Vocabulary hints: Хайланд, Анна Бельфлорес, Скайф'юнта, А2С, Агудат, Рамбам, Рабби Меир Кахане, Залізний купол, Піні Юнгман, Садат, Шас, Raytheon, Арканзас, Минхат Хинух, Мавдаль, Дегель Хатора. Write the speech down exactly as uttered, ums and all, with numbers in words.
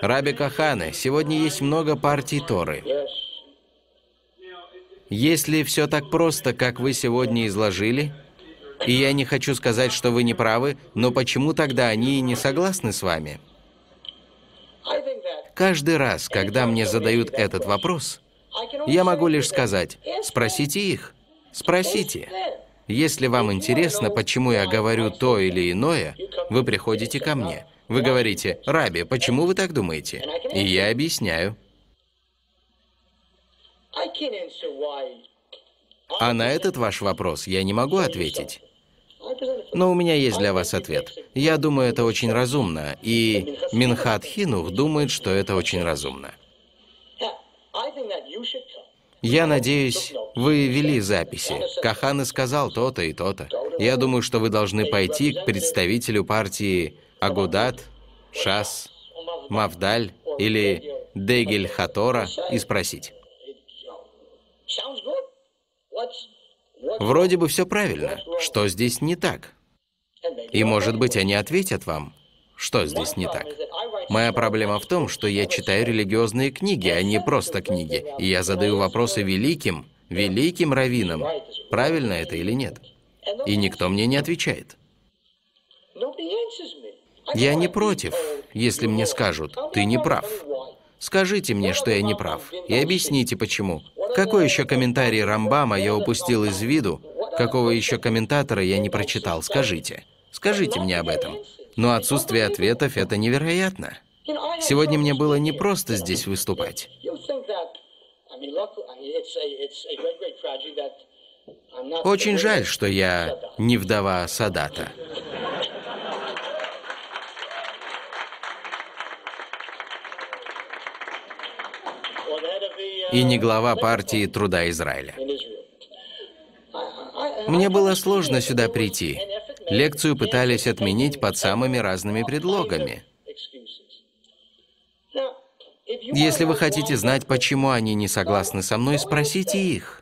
Рабби Кахане, сегодня есть много партий Торы. Если все так просто, как вы сегодня изложили, и я не хочу сказать, что вы не правы, но почему тогда они и не согласны с вами? Каждый раз, когда мне задают этот вопрос, я могу лишь сказать, спросите их, спросите. Если вам интересно, почему я говорю то или иное, вы приходите ко мне. Вы говорите, «Рабби, почему вы так думаете?» И я объясняю. А на этот ваш вопрос я не могу ответить. Но у меня есть для вас ответ. Я думаю, это очень разумно, и Минхат Хинух думает, что это очень разумно. Я надеюсь, вы вели записи. Кахане сказал то-то и то-то. Я думаю, что вы должны пойти к представителю партии Агудат, Шас, Мавдаль или Дегель Хатора и спросить. Вроде бы все правильно. Что здесь не так? И, может быть, они ответят вам, что здесь не так. Моя проблема в том, что я читаю религиозные книги, а не просто книги. И я задаю вопросы великим, великим раввинам, правильно это или нет. И никто мне не отвечает. Я не против, если мне скажут, ты не прав. Скажите мне, что я не прав, и объясните, почему. Какой еще комментарий Рамбама я упустил из виду? Какого еще комментатора я не прочитал? Скажите. Скажите мне об этом. Но отсутствие ответов – это невероятно. Сегодня мне было непросто здесь выступать. Очень жаль, что я не вдова Садата. И не глава партии труда Израиля. Мне было сложно сюда прийти. Лекцию пытались отменить под самыми разными предлогами. Если вы хотите знать, почему они не согласны со мной, спросите их.